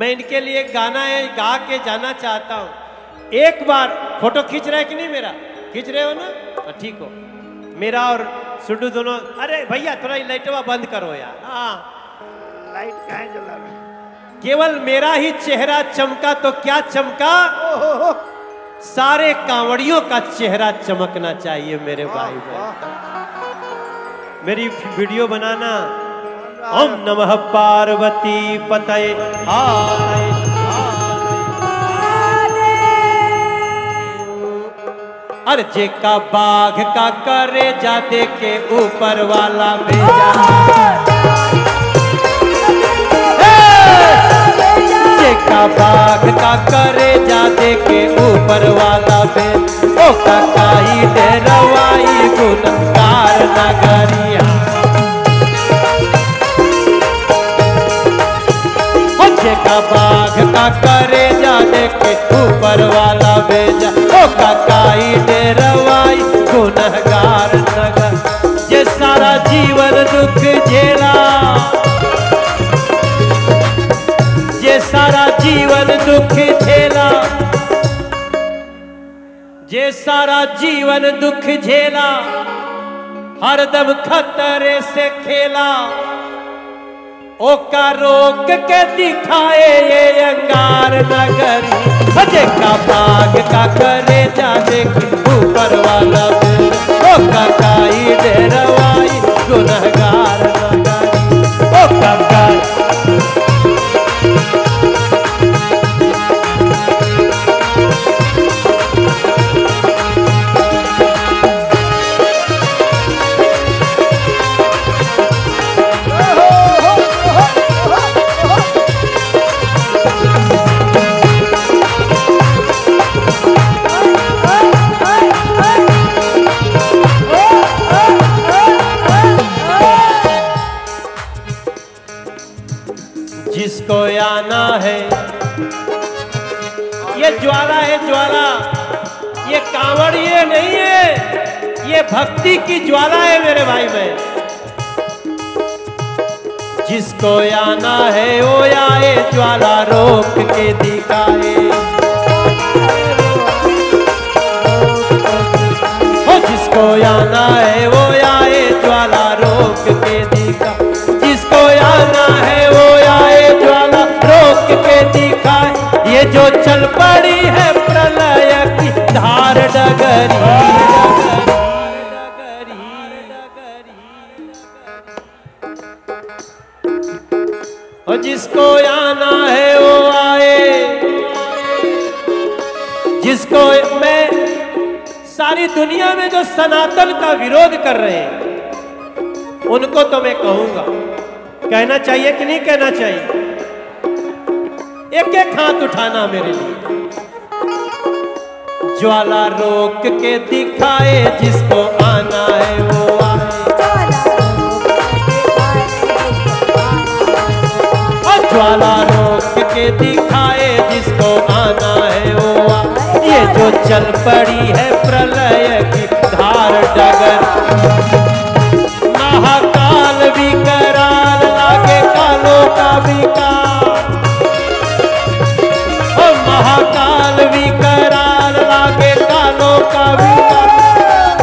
मैं इनके लिए गाना है गा के जाना चाहता हूँ। एक बार फोटो खींच रहा है कि नहीं मेरा? खींच रहे हो ना? ठीक हो, मेरा और सुडू दोनों। अरे भैया थोड़ा लाइटवा बंद करो यार। हाँ लाइट कहाँ जला रहा है? केवल मेरा ही चेहरा चमका तो क्या चमका, सारे कांवड़ियों का चेहरा चमकना चाहिए मेरे भाई बहन। मेरी वीडियो बनाना। ओम नमः पार्वती पतये। अर्जे का बाघ का करे जाते के ऊपर वाला भेजा, का बाघ का करे जाते के ऊपर वाला पे ओ काकाई डेरवाई गुणकार नगरिया। का बाघ का करे जाते के ऊपर वाला भेजा ओ काकाई डेरवाई गुणकार नगर। ये सारा जीवन दुख झेला, सारा जीवन दुख झेला, जे सारा जीवन दुख झेला, हरदम खतरे से खेला, ओका रोक के दिखाए ये अंगार नगरी। अजय का बाग का करे जाने के ऊपर वाला ओका काई डेरवाई गुनहगार नगरी। ओका का जिसको आना है, ये ज्वाला है, ज्वाला। ये कांवड़ ये नहीं है, ये भक्ति की ज्वाला है मेरे भाई बहन। जिसको आना है वो आए, ज्वाला रोक के दिखाए। वो जिसको आना है वो आए, ज्वाला रोक के दिखा। जिसको आना है वो के दिखाए। ये जो चल पड़ी है प्रलय की धार डगरी। और जिसको आना है वो आए, जिसको। मैं सारी दुनिया में जो सनातन का विरोध कर रहे हैं उनको तो मैं कहूंगा, कहना चाहिए कि नहीं कहना चाहिए? एक एक हाथ उठाना मेरे लिए। ज्वाला रोक के दिखाए, जिसको आना है वो आए। ज्वाला रोक के दिखाए, जिसको आना है वो आए। ये जो चल पड़ी है प्रलय की धार डगर। महाकाल विकराल लागे कालों का विकार। महाकाल विकराल लागे कालों का विकार।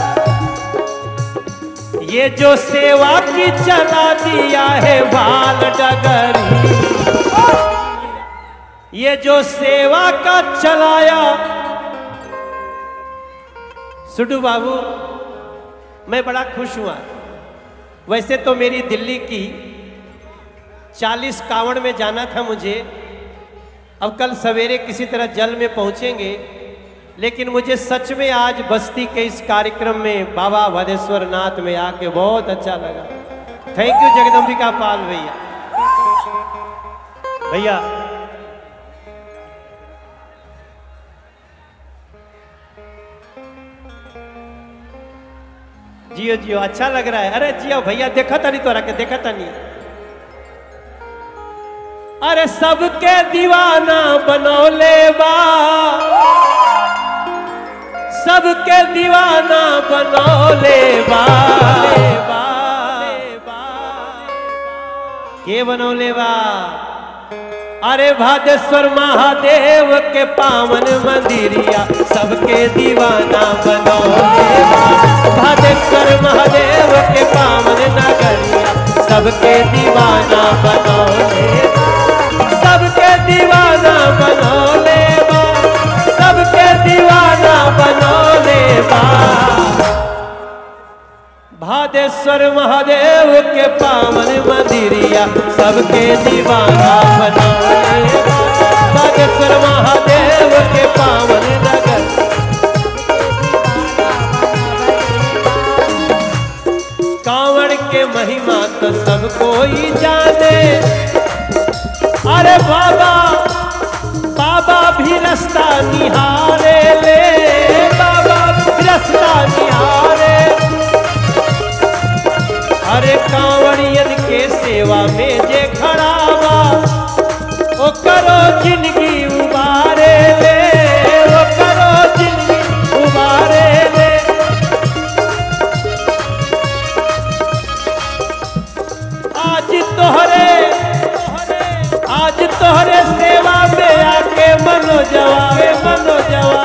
ये जो सेवा की चला दिया है भाल डगरी। ये जो सेवा का चलाया। सुडू बाबू मैं बड़ा खुश हुआ। वैसे तो मेरी दिल्ली की 40 कांवड़ में जाना था मुझे। अब कल सवेरे किसी तरह जल में पहुंचेंगे, लेकिन मुझे सच में आज बस्ती के इस कार्यक्रम में बाबा भदेश्वर नाथ में आके बहुत अच्छा लगा। थैंक यू जगदम्बिका पाल भैया। भैया जियो जियो, अच्छा लग रहा है। अरे जियो भैया, देखा था नहीं, तोरा के देखा था नहीं। अरे सबके दीवाना बनौले बा, सबके दीवाना बनौले बा। के बनौले बा? अरे भागेश्वर महादेव के पावन मंदिरिया सबके दीवाना बनो देवा, भागेश्वर महादेव के पावन नगरिया सबके दीवाना बनो देवा, सबके दीवाना बनो देवा, सबके दीवाना बनो देवा। भागेश्वर महादेव के पावन मंदिरिया सबके दीवाना बनो देवा, बागेश्वर महादेव के पावन नगर। कांवड़ के महिमा तो सब कोई जाने, अरे बाबा बाबा भी रास्ता निहारे ले, बाबा भी रास्ता निहारे। अरे कांवड़ियन के सेवा में जे खड़ावा, ओ करो जिंदगी उबारे ले, ओ करो जिंदगी उबारे ले। आज तोहरे सेवा में आके मनो जवा, मनो जवा।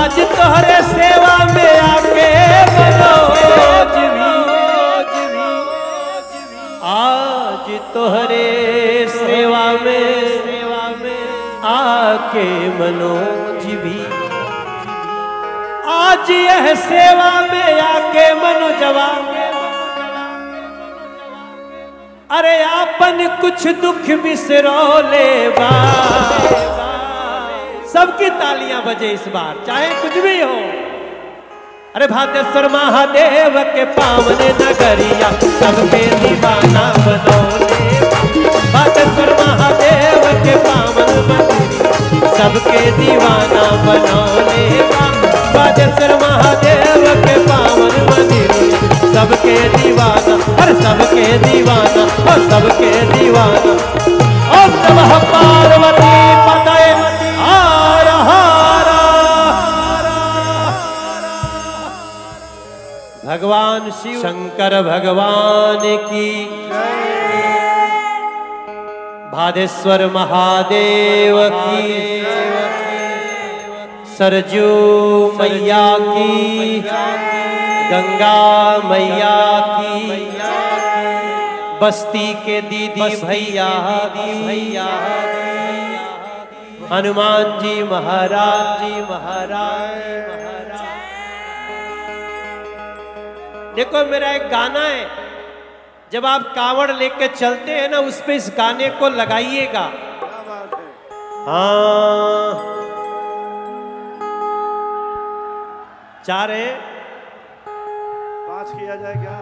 आज तोहरे सेवा में आके मनोज भी, आज तोहरे के मनोज भी। आज यह सेवा में आके मनोजवा, अरे आपन कुछ दुख बिसरो ले बा। सबकी तालियां बजे इस बार, चाहे कुछ भी हो। अरे भागेश्वर महादेव के पावन नगरिया सबके दीवाना बनो देवा, भागेश्वर महादेव के पावन मंदिर सबके दीवाना बनो देवा, बागेश्वर महादेव के पावन मंदिर सबके दीवाना, हर सबके दीवाना, और सबके दीवाना। और तब पार्वती पते आ रहा, भगवान शिव शंकर भगवान की। भागेश्वर महादेव की, सरजू मैया की, गंगा मैया की, बस्ती के दीदी भैया भैया, हनुमान जी महाराज जी महाराज। देखो मेरा एक गाना है, जब आप कांवड़ लेके चलते हैं ना, उस पे इस गाने को लगाइएगा। हाँ चार है, पांच किया जाएगा।